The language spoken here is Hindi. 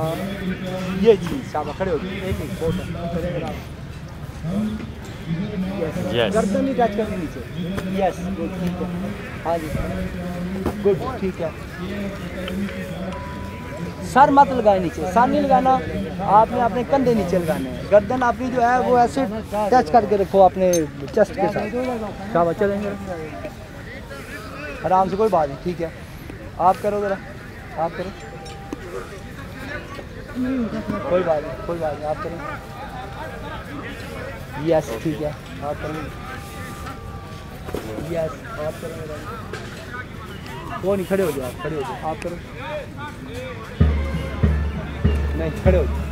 ये चीज आप खड़े होगी एक एक फोटो गर्दन ही टच करनी नीचे। यस गुड ठीक है। हाँ जी गुड ठीक है। सर मत लगाए नीचे, सर नहीं लगाना आपने, अपने कंधे नीचे लगाने हैं। गर्दन आपकी जो है वो ऐसे टच करके रखो अपने चेस्ट के साथ। शाबाश चलेंगे आराम से कोई बात नहीं ठीक है। आप करो ज़रा, आप करो कोई बात नहीं, कोई बात नहीं आप करो। यस ठीक है आप करो। यस आप करो वो नहीं खड़े हो जाओ, आप खड़े हो जाओ, आप करो नहीं खड़े हो जाओ।